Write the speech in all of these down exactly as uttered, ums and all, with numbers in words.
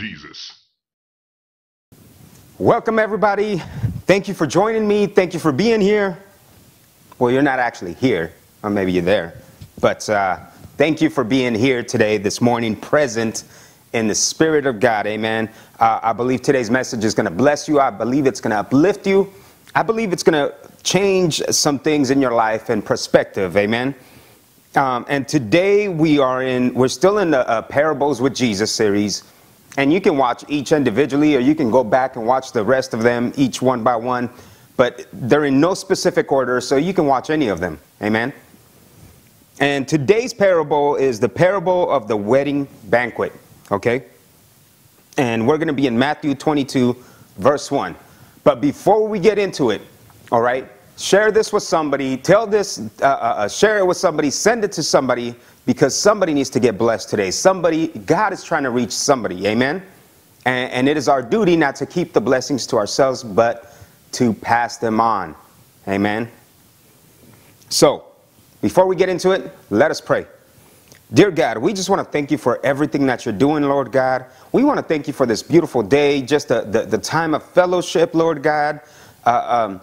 Jesus. Welcome, everybody. Thank you for joining me. Thank you for being here. Well, you're not actually here, or maybe you're there, but uh, thank you for being here today, this morning, present in the Spirit of God. Amen. Uh, I believe today's message is going to bless you. I believe it's going to uplift you. I believe it's going to change some things in your life and perspective. Amen. Um, and today we are in, we're still in the uh, Parables with Jesus series. And you can watch each individually, or you can go back and watch the rest of them, each one by one. But they're in no specific order, so you can watch any of them. Amen. And today's parable is the parable of the wedding banquet. Okay. And we're going to be in Matthew twenty-two, verse one. But before we get into it, all right, share this with somebody. Tell this, uh, uh, share it with somebody. Send it to somebody. Because somebody needs to get blessed today. Somebody, God is trying to reach somebody. Amen. And, and it is our duty not to keep the blessings to ourselves, but to pass them on. Amen. So before we get into it, let us pray. Dear God, we just want to thank you for everything that you're doing, Lord God. We want to thank you for this beautiful day, just the, the, the time of fellowship, Lord God. Uh, um,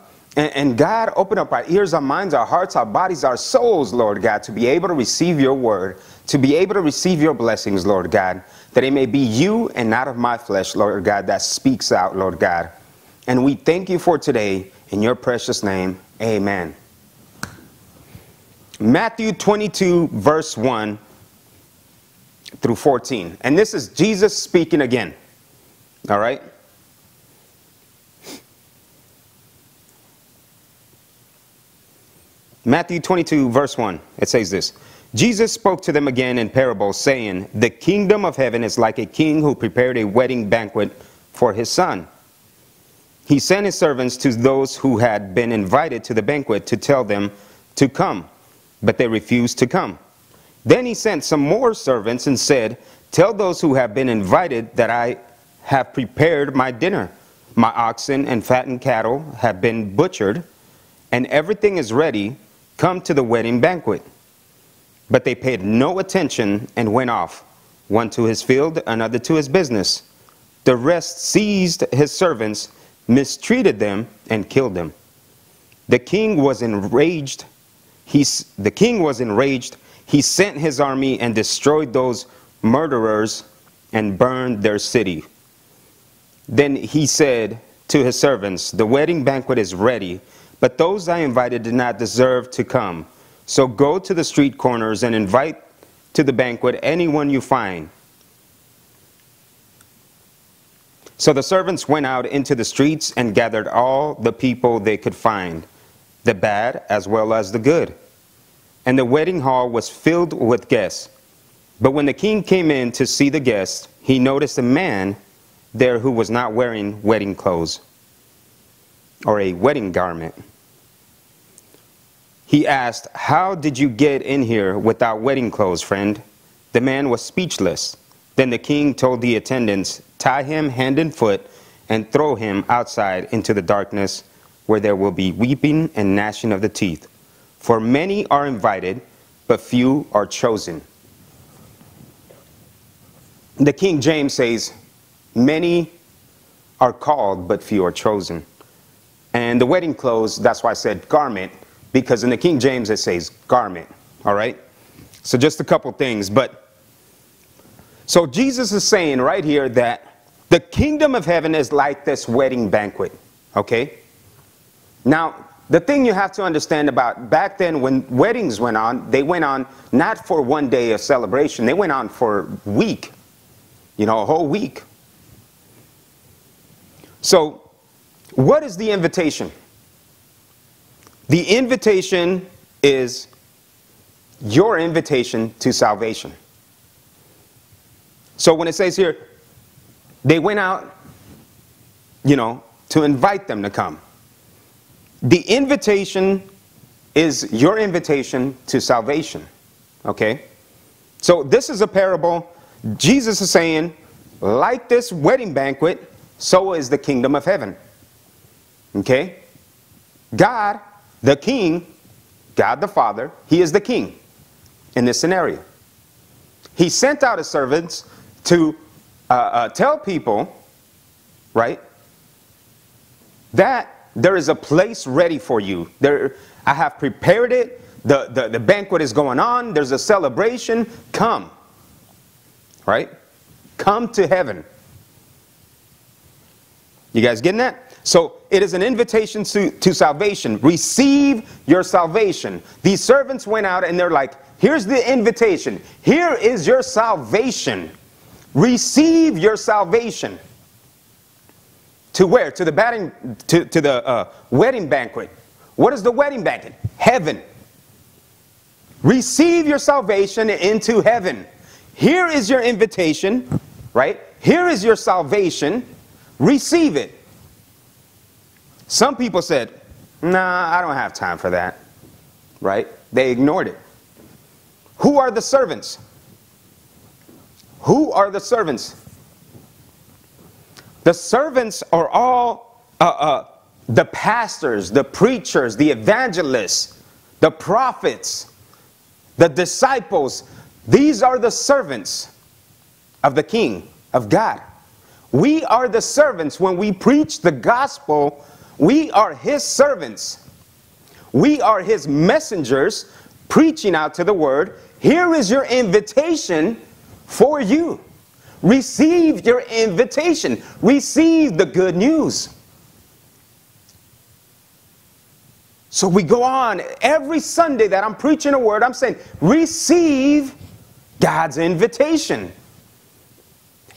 And God, open up our ears, our minds, our hearts, our bodies, our souls, Lord God, to be able to receive your word, to be able to receive your blessings, Lord God, that it may be you and not of my flesh, Lord God, that speaks out, Lord God. And we thank you for today in your precious name. Amen. Matthew twenty-two, verse one through fourteen. And this is Jesus speaking again. All right. Matthew twenty-two, verse one, it says this. Jesus spoke to them again in parables, saying, "The kingdom of heaven is like a king who prepared a wedding banquet for his son. He sent his servants to those who had been invited to the banquet to tell them to come, but they refused to come. Then he sent some more servants and said, 'Tell those who have been invited that I have prepared my dinner. My oxen and fattened cattle have been butchered, and everything is ready. Come to the wedding banquet.' But they paid no attention and went off, one to his field, another to his business. The rest seized his servants, mistreated them, and killed them. The king was enraged. He, the king was enraged. He sent his army and destroyed those murderers and burned their city. Then he said to his servants, 'The wedding banquet is ready, but those I invited did not deserve to come. So go to the street corners and invite to the banquet anyone you find.' So the servants went out into the streets and gathered all the people they could find, the bad as well as the good. And the wedding hall was filled with guests. But when the king came in to see the guests, he noticed a man there who was not wearing wedding clothes, or a wedding garment. He asked, 'How did you get in here without wedding clothes, friend?' The man was speechless. Then the king told the attendants, 'Tie him hand and foot and throw him outside into the darkness, where there will be weeping and gnashing of the teeth. For many are invited, but few are chosen.'" The King James says, "Many are called, but few are chosen." And the wedding clothes, that's why I said garment, because in the King James it says garment. All right. So just a couple things. But so Jesus is saying right here that the kingdom of heaven is like this wedding banquet. OK. Now, the thing you have to understand about back then, when weddings went on, they went on not for one day of celebration. They went on for a week, you know, a whole week. So what is the invitation? The invitation is your invitation to salvation. So when it says here, they went out, you know, to invite them to come. The invitation is your invitation to salvation. Okay. So this is a parable. Jesus is saying, like this wedding banquet, so is the kingdom of heaven. Okay, God, the King, God the Father, he is the King in this scenario. He sent out his servants to uh, uh, tell people, right, that there is a place ready for you. There, I have prepared it. The, the, the banquet is going on. There's a celebration. Come. Right? Come to heaven. You guys getting that? So it is an invitation to, to salvation. Receive your salvation. These servants went out and they're like, here's the invitation. Here is your salvation. Receive your salvation. To where? To the, batting, to, to the uh, wedding banquet. What is the wedding banquet? Heaven. Receive your salvation into heaven. Here is your invitation, right? Here is your salvation. Receive it. Some people said, nah, I don't have time for that, right? They ignored it. Who are the servants? Who are the servants? The servants are all uh, uh, the pastors, the preachers, the evangelists, the prophets, the disciples. These are the servants of the King, of God. We are the servants. When we preach the gospel, we are his servants. We are his messengers preaching out to the word. Here is your invitation for you. Receive your invitation. Receive the good news. So we go on every Sunday that I'm preaching a word. I'm saying, receive God's invitation.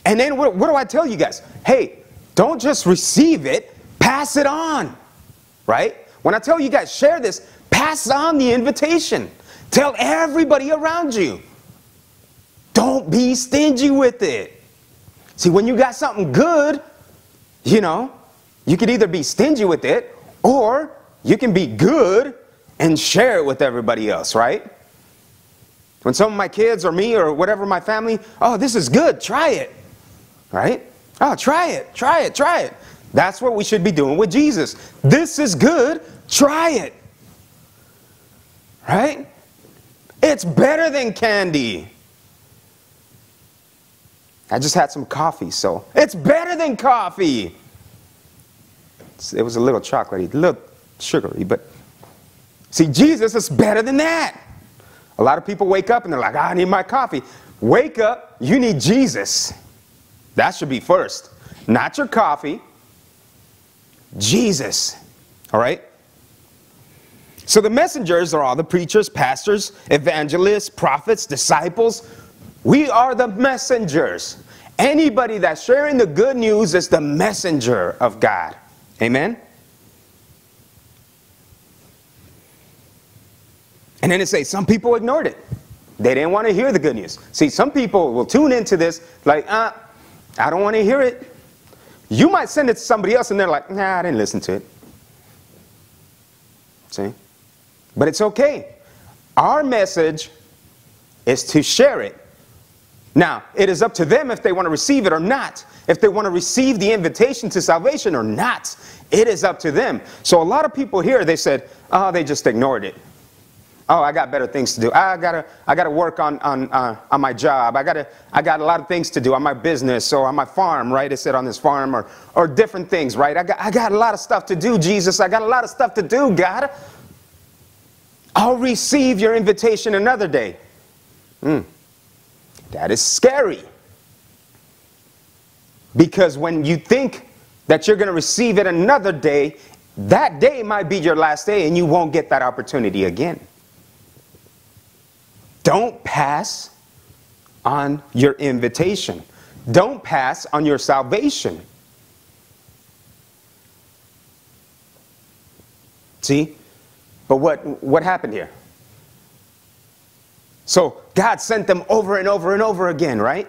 And then what, what do I tell you guys? Hey, don't just receive it, pass it on, right? When I tell you guys, share this, pass on the invitation. Tell everybody around you. Don't be stingy with it. See, when you got something good, you know, you could either be stingy with it or you can be good and share it with everybody else, right? When some of my kids or me or whatever my family, oh, this is good, try it. Right? Oh, try it, try it, try it. That's what we should be doing with Jesus. This is good, try it. Right? It's better than candy. I just had some coffee, so it's better than coffee. It was a little chocolatey, a little sugary, but see, Jesus is better than that. A lot of people wake up and they're like, I need my coffee. Wake up, you need Jesus. That should be first. Not your coffee. Jesus. All right? So the messengers are all the preachers, pastors, evangelists, prophets, disciples. We are the messengers. Anybody that's sharing the good news is the messenger of God. Amen? And then it says, some people ignored it. They didn't want to hear the good news. See, some people will tune into this like, uh, I don't want to hear it. You might send it to somebody else and they're like, nah, I didn't listen to it. See? But it's okay. Our message is to share it. Now, it is up to them if they want to receive it or not. If they want to receive the invitation to salvation or not. It is up to them. So a lot of people here, they said, oh, they just ignored it. Oh, I got better things to do. I gotta, I gotta work on on uh, on my job. I gotta, I got a lot of things to do on my business or on my farm, right? It said on this farm or or different things, right? I got, I got a lot of stuff to do, Jesus. I got a lot of stuff to do, God. I'll receive your invitation another day. Mm. That is scary. Because when you think that you're gonna receive it another day, that day might be your last day, and you won't get that opportunity again. Don't pass on your invitation. Don't pass on your salvation. See? But what, what happened here? So God sent them over and over and over again, right?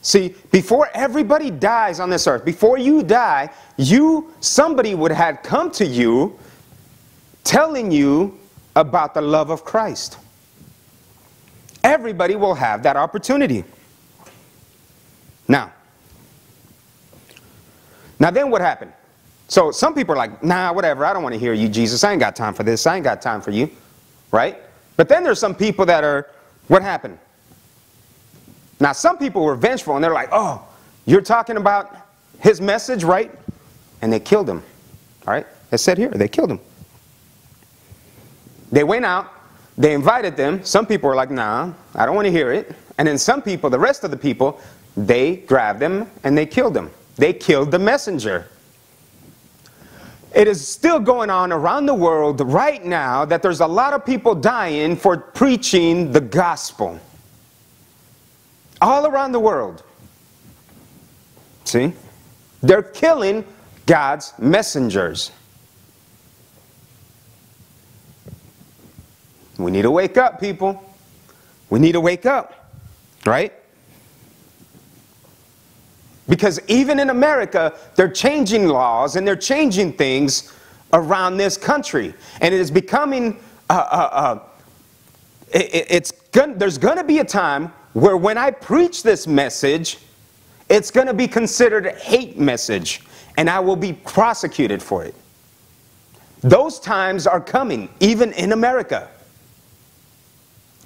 See, before everybody dies on this earth, before you die, you, somebody would have come to you telling you about the love of Christ. Everybody will have that opportunity. Now, now then what happened? So some people are like, nah, whatever, I don't want to hear you, Jesus. I ain't got time for this. I ain't got time for you, right? But then there's some people that are, what happened? Now, some people were vengeful, and they're like, oh, you're talking about his message, right? And they killed him. All right? It's said here, they killed him. They went out. They invited them. Some people were like, nah, I don't want to hear it. And then some people, the rest of the people, they grabbed them and they killed them. They killed the messenger. It is still going on around the world right now that there's a lot of people dying for preaching the gospel. All around the world. See? They're killing God's messengers. We need to wake up, people. We need to wake up, right? Because even in America, they're changing laws and they're changing things around this country. And it is becoming, uh, uh, uh, it, it's gonna, there's going to be a time where when I preach this message, it's going to be considered a hate message and I will be prosecuted for it. Those times are coming, even in America.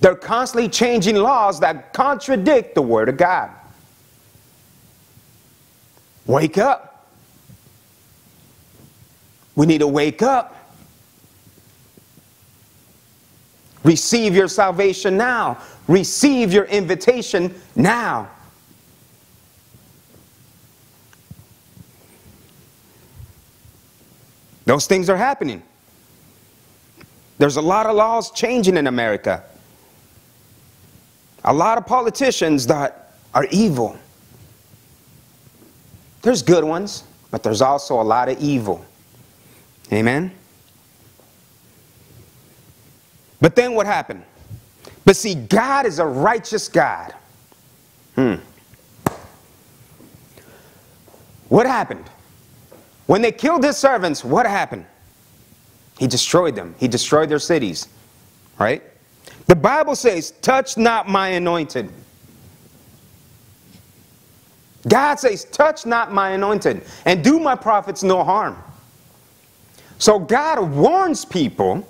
They're constantly changing laws that contradict the Word of God. Wake up. We need to wake up. Receive your salvation now. Receive your invitation now. Those things are happening. There's a lot of laws changing in America. A lot of politicians that are evil. There's good ones, but there's also a lot of evil. Amen? But then what happened? But see, God is a righteous God. Hmm. What happened? When they killed his servants, what happened? He destroyed them. He destroyed their cities. Right? The Bible says, touch not my anointed. God says, touch not my anointed, and do my prophets no harm. So God warns people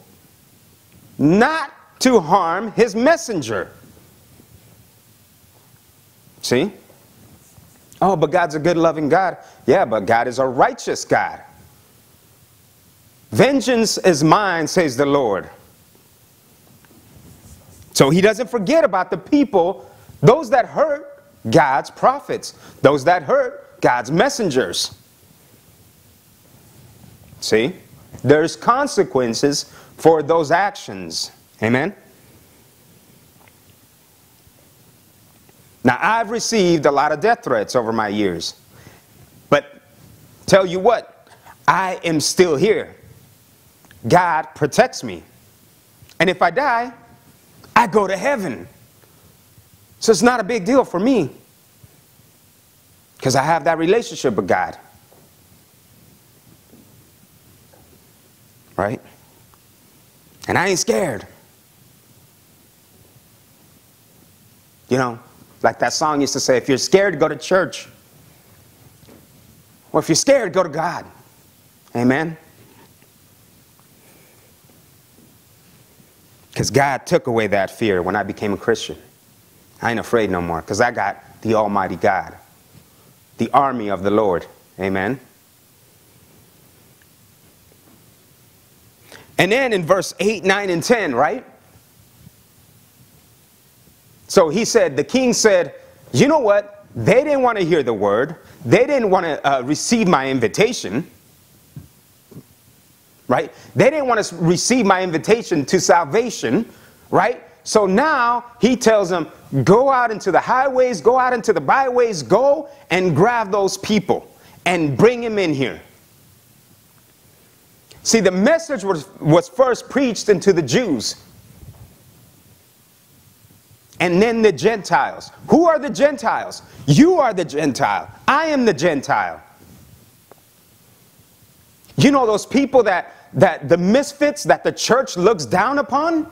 not to harm his messenger. See? Oh, but God's a good, loving God. Yeah, but God is a righteous God. Vengeance is mine, says the Lord. So he doesn't forget about the people, those that hurt God's prophets, those that hurt God's messengers. See, there's consequences for those actions. Amen. Now, I've received a lot of death threats over my years, but tell you what, I am still here. God protects me. And if I die, I go to heaven. So it's not a big deal for me. Because I have that relationship with God. Right? And I ain't scared. You know, like that song used to say, if you're scared, go to church. Or if you're scared, go to God. Amen? Because God took away that fear when I became a Christian. I ain't afraid no more because I got the Almighty God, the army of the Lord. Amen. And then in verse eight, nine, and ten, right? So he said, the king said, you know what? They didn't want to hear the word. They didn't want to uh, receive my invitation. Right? They didn't want to receive my invitation to salvation, right? So now he tells them, go out into the highways, go out into the byways, go and grab those people and bring them in here. See, the message was, was first preached into the Jews and then the Gentiles. Who are the Gentiles? You are the Gentile. I am the Gentile. You know, those people that, that the misfits that the church looks down upon,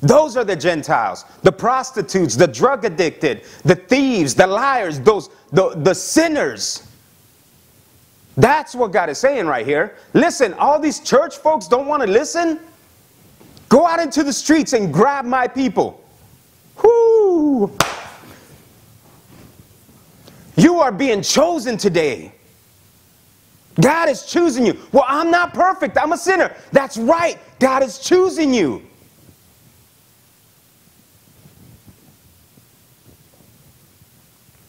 those are the Gentiles, the prostitutes, the drug addicted, the thieves, the liars, those, the, the sinners. That's what God is saying right here. Listen, all these church folks don't want to listen. Go out into the streets and grab my people. Whoo! You are being chosen today. God is choosing you. Well, I'm not perfect. I'm a sinner. That's right. God is choosing you.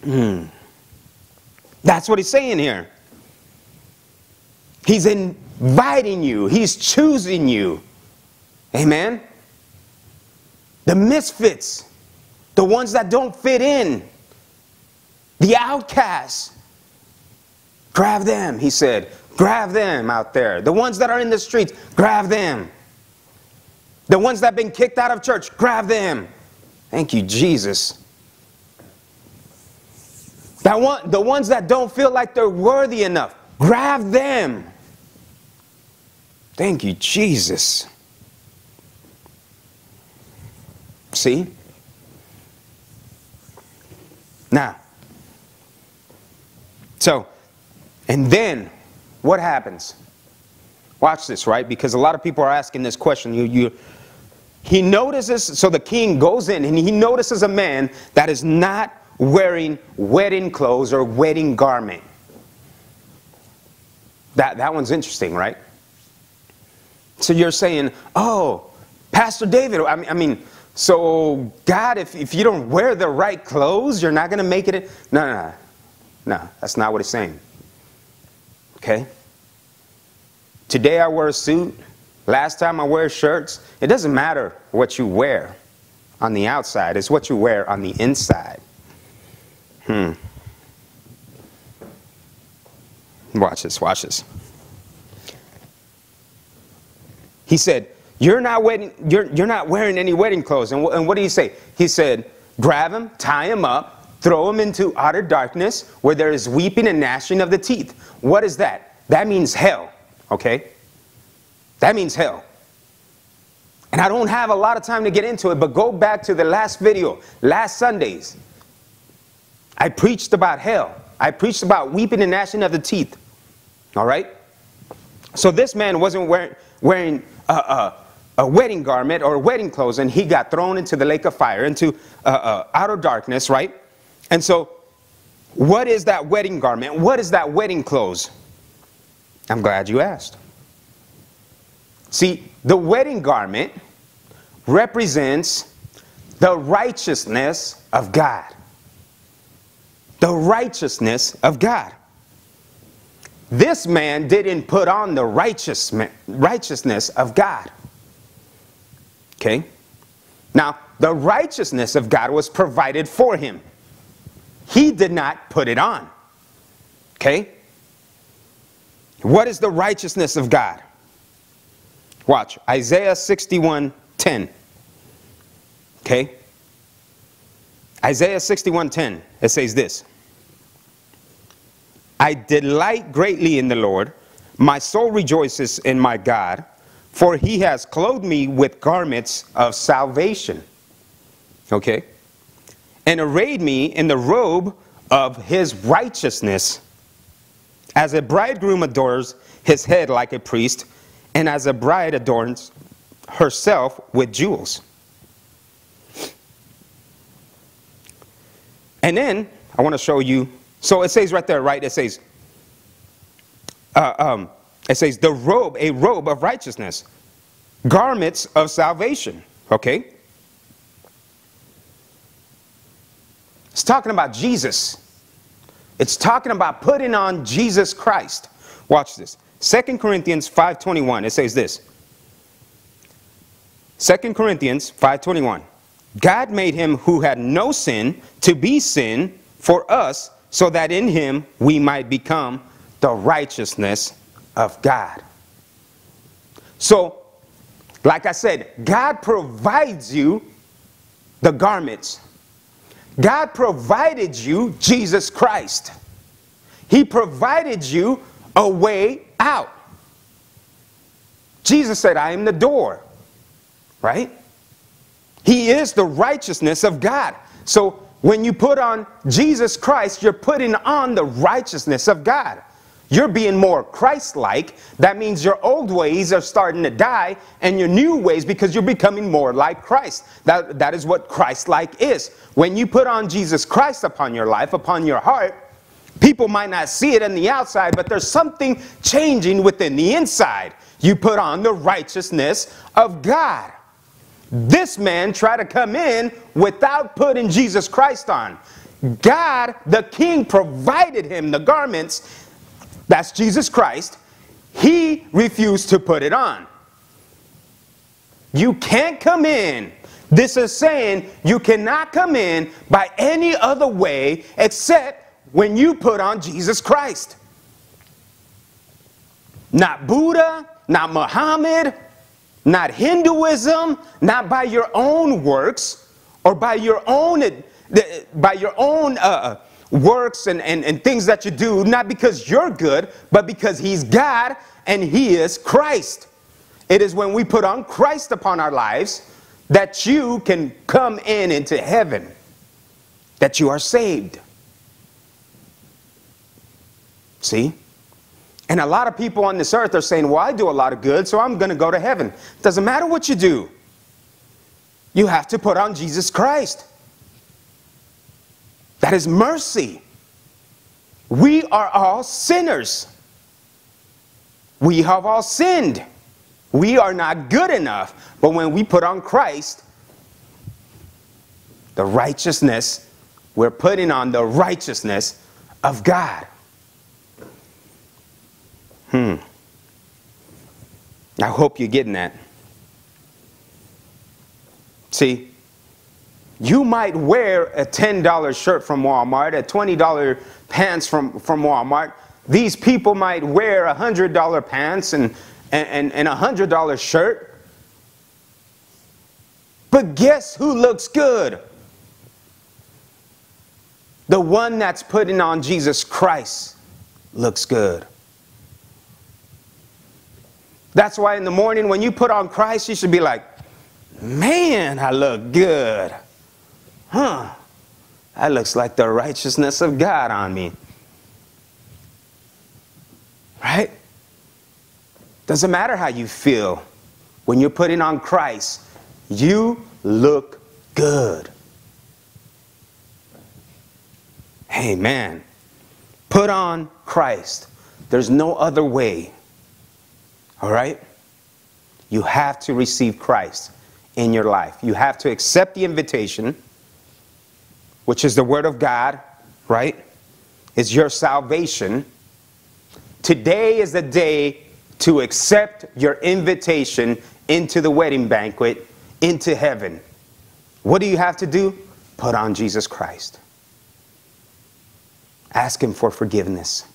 Mm. That's what he's saying here. He's inviting you. He's choosing you. Amen. The misfits, the ones that don't fit in, the outcasts. Grab them, he said. Grab them out there. The ones that are in the streets, grab them. The ones that have been kicked out of church, grab them. Thank you, Jesus. That one, the ones that don't feel like they're worthy enough, grab them. Thank you, Jesus. See? Now, so, and then what happens? Watch this, right? Because a lot of people are asking this question. You, you, he notices, so the king goes in and he notices a man that is not wearing wedding clothes or wedding garment. That, that one's interesting, right? So you're saying, oh, Pastor David, I mean, I mean so God, if, if you don't wear the right clothes, you're not going to make it. No, no, no, no, that's not what he's saying. Okay? Today I wear a suit. Last time I wear shirts. It doesn't matter what you wear on the outside. It's what you wear on the inside. Hmm. Watch this, watch this. He said, you're not, wedding, you're, you're not wearing any wedding clothes. And, and what did he say? He said, grab him, tie him up, throw him into outer darkness where there is weeping and gnashing of the teeth. What is that? That means hell, okay? That means hell. And I don't have a lot of time to get into it, but go back to the last video, last Sunday's. I preached about hell. I preached about weeping and gnashing of the teeth. All right? So this man wasn't wearing, wearing a, a, a wedding garment or wedding clothes, and he got thrown into the lake of fire, into uh, uh, outer darkness, right? And so what is that wedding garment? What is that wedding clothes? I'm glad you asked. See, the wedding garment represents the righteousness of God. The righteousness of God. This man didn't put on the righteous righteousness of God. Okay? Now, the righteousness of God was provided for him. He did not put it on. Okay? What is the righteousness of God? Watch. Isaiah sixty-one ten. Okay? Isaiah sixty-one ten, it says this. I delight greatly in the Lord. My soul rejoices in my God, for he has clothed me with garments of salvation. Okay? And arrayed me in the robe of his righteousness. As a bridegroom adorns his head like a priest, and as a bride adorns herself with jewels. And then, I want to show you, so it says right there, right, it says, uh, um, it says the robe, a robe of righteousness, garments of salvation, okay? It's talking about Jesus. It's talking about putting on Jesus Christ. Watch this, Second Corinthians five twenty-one, it says this, Second Corinthians five twenty-one. God made him who had no sin to be sin for us, so that in him we might become the righteousness of God. So, like I said, God provides you the garments. God provided you Jesus Christ. He provided you a way out. Jesus said, I am the door. Right? He is the righteousness of God. So when you put on Jesus Christ, you're putting on the righteousness of God. You're being more Christ-like. That means your old ways are starting to die and your new ways, because you're becoming more like Christ. That, that is what Christ-like is. When you put on Jesus Christ upon your life, upon your heart, People might not see it on the outside, but there's something changing within the inside. You put on the righteousness of God. This man tried to come in without putting Jesus Christ on. God, the King, provided him the garments. That's Jesus Christ. He refused to put it on. You can't come in. This is saying you cannot come in by any other way except when you put on Jesus Christ. Not Buddha, not Muhammad, not Hinduism, not by your own works or by your own by your own uh, works and, and, and things that you do, not because you're good, but because he's God and he is Christ. It is when we put on Christ upon our lives that you can come in into heaven, that you are saved. See? And a lot of people on this earth are saying, well, I do a lot of good, so I'm going to go to heaven. It doesn't matter what you do. You have to put on Jesus Christ. That is mercy. We are all sinners. We have all sinned. We are not good enough. But when we put on Christ, the righteousness, we're putting on the righteousness of God. Hmm. I hope you're getting that. See, you might wear a ten dollar shirt from Walmart, a twenty dollar pants from, from Walmart. These people might wear a one hundred dollar pants and and, and a one hundred dollar shirt. But guess who looks good? The one that's putting on Jesus Christ looks good. That's why in the morning when you put on Christ, you should be like, man, I look good. Huh. That looks like the righteousness of God on me. Right? Doesn't matter how you feel. When you're putting on Christ, you look good. Hey, man, put on Christ. There's no other way. All right? You have to receive Christ in your life. You have to accept the invitation, which is the Word of God, right? It's your salvation. Today is the day to accept your invitation into the wedding banquet, into heaven. What do you have to do? Put on Jesus Christ. Ask him for forgiveness.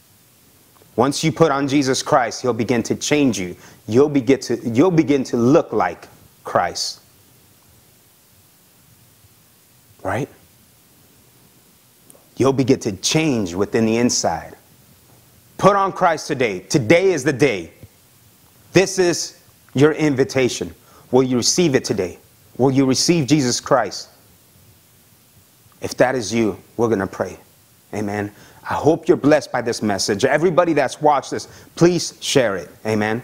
Once you put on Jesus Christ, he'll begin to change you. You'll begin to, you'll begin to look like Christ. Right? You'll begin to change within the inside. Put on Christ today. Today is the day. This is your invitation. Will you receive it today? Will you receive Jesus Christ? If that is you, we're going to pray. Amen. I hope you're blessed by this message. Everybody that's watched this, please share it. Amen.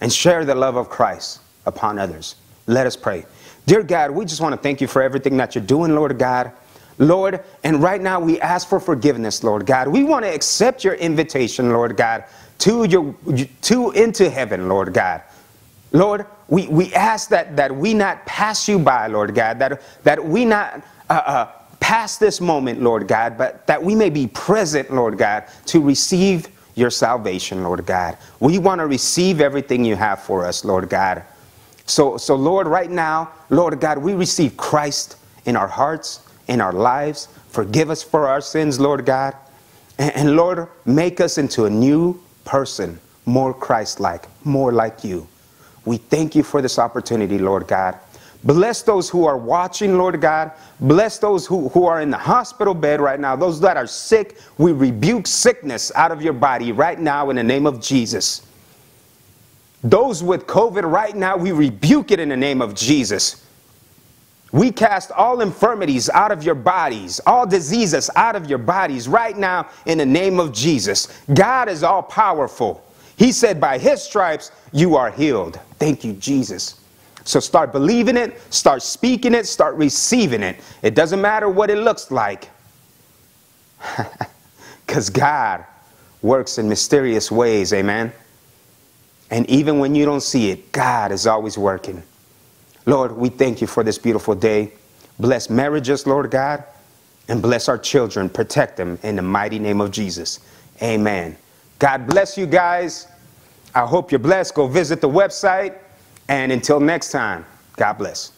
And share the love of Christ upon others. Let us pray. Dear God, we just want to thank you for everything that you're doing, Lord God. Lord, and right now we ask for forgiveness, Lord God. We want to accept your invitation, Lord God, to your to into heaven, Lord God. Lord, we, we ask that, that we not pass you by, Lord God, that, that we not uh, uh, pass this moment, Lord God, but that we may be present, Lord God, to receive your salvation, Lord God. We want to receive everything you have for us, Lord God. So, so Lord, right now, Lord God, we receive Christ in our hearts, in our lives. Forgive us for our sins, Lord God. And, and Lord, make us into a new person, more Christ-like, more like you. We thank you for this opportunity, Lord God. Bless those who are watching, Lord God. Bless those who, who are in the hospital bed right now. Those that are sick, we rebuke sickness out of your body right now in the name of Jesus. Those with COVID right now, we rebuke it in the name of Jesus. We cast all infirmities out of your bodies, all diseases out of your bodies right now in the name of Jesus. God is all powerful. He said, by his stripes, you are healed. Thank you, Jesus. So start believing it, start speaking it, start receiving it. It doesn't matter what it looks like. because God works in mysterious ways, amen? And even when you don't see it, God is always working. Lord, we thank you for this beautiful day. Bless marriages, Lord God, and bless our children. Protect them in the mighty name of Jesus. Amen. God bless you guys. I hope you're blessed. Go visit the website. And until next time, God bless.